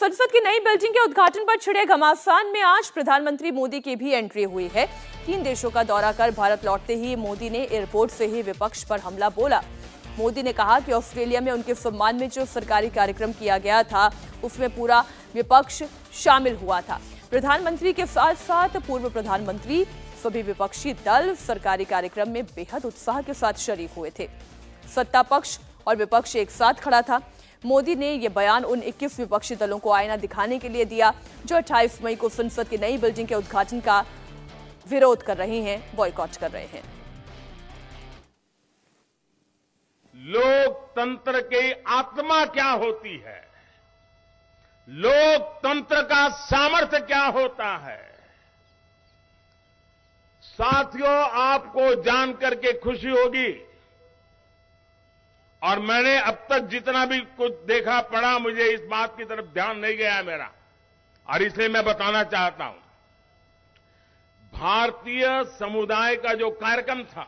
संसद की नई बिल्डिंग के उद्घाटन पर छिड़े घमासान में आज प्रधानमंत्री मोदी की भी एंट्री हुई है। 3 देशों का दौरा कर भारत लौटते ही मोदी ने एयरपोर्ट से ही विपक्ष पर हमला बोला। मोदी ने कहा कि ऑस्ट्रेलिया में उनके सम्मान में जो सरकारी कार्यक्रम किया गया था उसमें पूरा विपक्ष शामिल हुआ था। प्रधानमंत्री के साथ साथ पूर्व प्रधानमंत्री, सभी विपक्षी दल सरकारी कार्यक्रम में बेहद उत्साह के साथ शरीक हुए थे। सत्ता पक्ष और विपक्ष एक साथ खड़ा था। मोदी ने यह बयान उन 21 विपक्षी दलों को आईना दिखाने के लिए दिया जो 28 मई को संसद की नई बिल्डिंग के उद्घाटन का विरोध कर रहे हैं, बॉयकॉट कर रहे हैं। लोकतंत्र की आत्मा क्या होती है, लोकतंत्र का सामर्थ्य क्या होता है, साथियों आपको जानकर के खुशी होगी। और मैंने अब तक जितना भी कुछ देखा पड़ा, मुझे इस बात की तरफ ध्यान नहीं गया मेरा, और इसलिए मैं बताना चाहता हूं। भारतीय समुदाय का जो कार्यक्रम था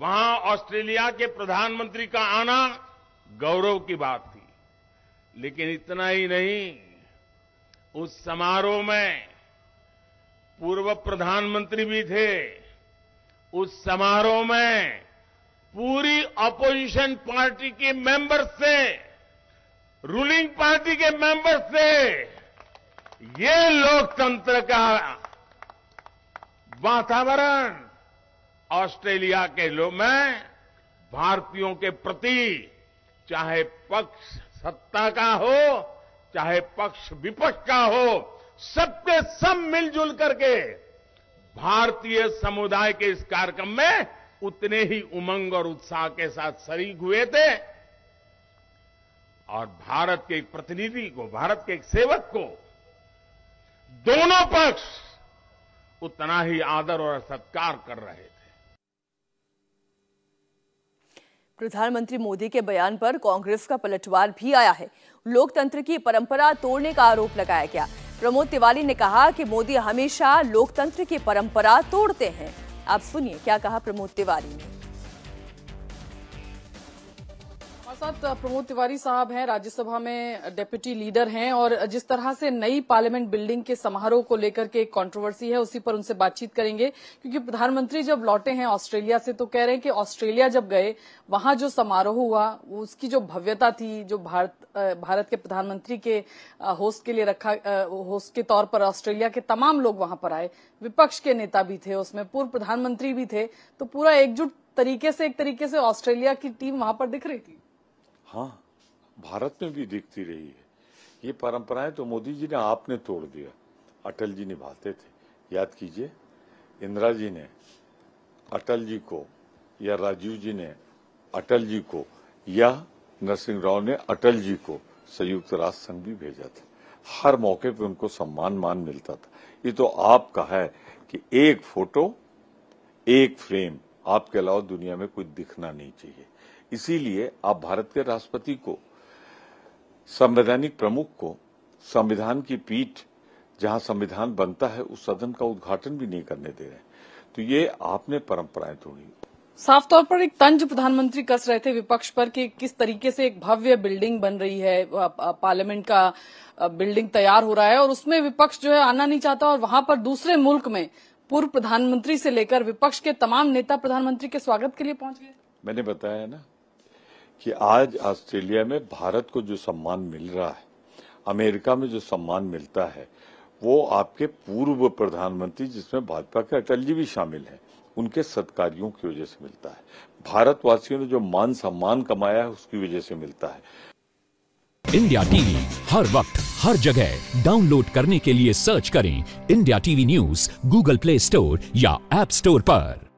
वहां ऑस्ट्रेलिया के प्रधानमंत्री का आना गौरव की बात थी। लेकिन इतना ही नहीं, उस समारोह में पूर्व प्रधानमंत्री भी थे, उस समारोह में पूरी अपोजिशन पार्टी के मेंबर्स से, रूलिंग पार्टी के मेंबर्स से। ये लोकतंत्र का वातावरण ऑस्ट्रेलिया के लोग में भारतीयों के प्रति, चाहे पक्ष सत्ता का हो चाहे पक्ष विपक्ष का हो, सबके सब मिलजुल करके भारतीय समुदाय के इस कार्यक्रम में उतने ही उमंग और उत्साह के साथ शरीक हुए थे। और भारत के एक प्रतिनिधि को, भारत के एक सेवक को दोनों पक्ष उतना ही आदर और सत्कार कर रहे थे। प्रधानमंत्री मोदी के बयान पर कांग्रेस का पलटवार भी आया है। लोकतंत्र की परंपरा तोड़ने का आरोप लगाया गया। प्रमोद तिवारी ने कहा कि मोदी हमेशा लोकतंत्र की परंपरा तोड़ते हैं। आप सुनिए क्या कहा प्रमोद तिवारी ने। प्रमोद तिवारी साहब हैं, राज्यसभा में डेप्यूटी लीडर हैं, और जिस तरह से नई पार्लियामेंट बिल्डिंग के समारोह को लेकर के एक कंट्रोवर्सी है, उसी पर उनसे बातचीत करेंगे। क्योंकि प्रधानमंत्री जब लौटे हैं ऑस्ट्रेलिया से तो कह रहे हैं कि ऑस्ट्रेलिया जब गए वहां जो समारोह हुआ उसकी जो भव्यता थी, जो भारत के प्रधानमंत्री के होस्ट के तौर पर ऑस्ट्रेलिया के तमाम लोग वहां पर आए, विपक्ष के नेता भी थे उसमें, पूर्व प्रधानमंत्री भी थे, तो पूरा एकजुट तरीके से ऑस्ट्रेलिया की टीम वहां पर दिख रही थी। हाँ, भारत में भी दिखती रही है। ये परंपराएं तो मोदी जी ने आपने तोड़ दिया, अटल जी निभाते थे। याद कीजिए, इंदिरा जी ने अटल जी को, या राजीव जी ने अटल जी को, या नरसिंह राव ने अटल जी को संयुक्त राष्ट्र संघ भी भेजा था। हर मौके पे उनको सम्मान मिलता था। ये तो आपका है कि एक फोटो एक फ्रेम, आपके अलावा दुनिया में कोई दिखना नहीं चाहिए। इसीलिए आप भारत के राष्ट्रपति को, संवैधानिक प्रमुख को, संविधान की पीठ जहां संविधान बनता है उस सदन का उद्घाटन भी नहीं करने दे रहे। तो ये आपने परंपराएं तोड़ी। साफ तौर पर एक तंज प्रधानमंत्री कस रहे थे विपक्ष पर कि किस तरीके से एक भव्य बिल्डिंग बन रही है, पार्लियामेंट का बिल्डिंग तैयार हो रहा है, और उसमें विपक्ष जो है आना नहीं चाहता। और वहां पर दूसरे मुल्क में पूर्व प्रधानमंत्री से लेकर विपक्ष के तमाम नेता प्रधानमंत्री के स्वागत के लिए पहुंच गए। मैंने बताया ना कि आज ऑस्ट्रेलिया में भारत को जो सम्मान मिल रहा है, अमेरिका में जो सम्मान मिलता है, वो आपके पूर्व प्रधानमंत्री, जिसमें भाजपा के अटल जी भी शामिल हैं, उनके सत्कार्यों की वजह से मिलता है। भारतवासियों ने जो मान सम्मान कमाया है उसकी वजह से मिलता है। इंडिया टीवी हर वक्त हर जगह डाउनलोड करने के लिए सर्च करें India TV news, Google play store या एप स्टोर पर।